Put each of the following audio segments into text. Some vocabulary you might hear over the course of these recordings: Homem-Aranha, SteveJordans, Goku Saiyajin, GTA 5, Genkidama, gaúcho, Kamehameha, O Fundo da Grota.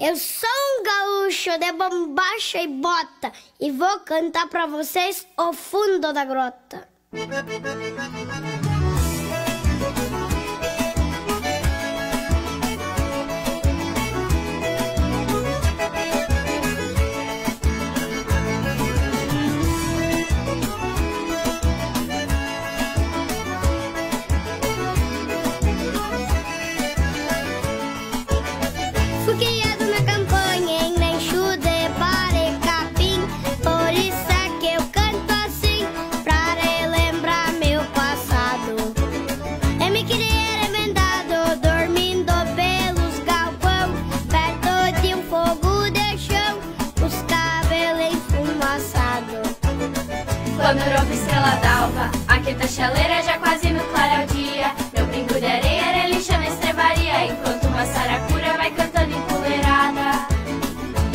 Eu sou um gaúcho de bombacha e bota e vou cantar pra vocês O Fundo da Grota. Quando eu ouvi estrela d'alva, aqui da chaleira já quase me clareia o dia. Meu brinco de areia era lixa na estrebaria, enquanto uma saracura vai cantando empoleirada.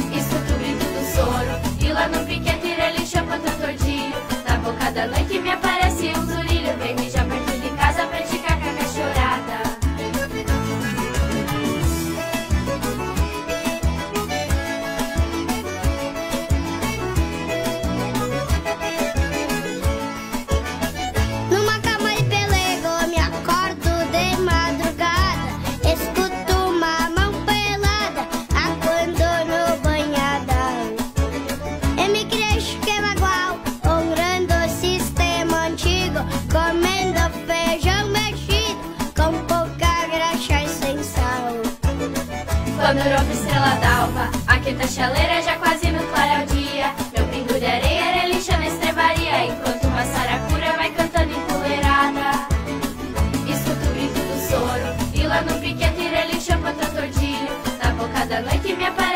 Escuto o grito do soro, e lá no piquete ele lixa pra tordilho. Na boca da noite me aparece um zurilho, vem me já perto de casa praticar com a cachorada. Quando eu ouvi estrela d'alva, aqui da chaleira já quase me clareia o dia. Meu pingo de areia era lixa na estrebaria, enquanto uma saracura vai cantando empoleirada. Escuto o grito do soro, e lá no piquete ele lixa pra tordilho. Na boca da noite me aparece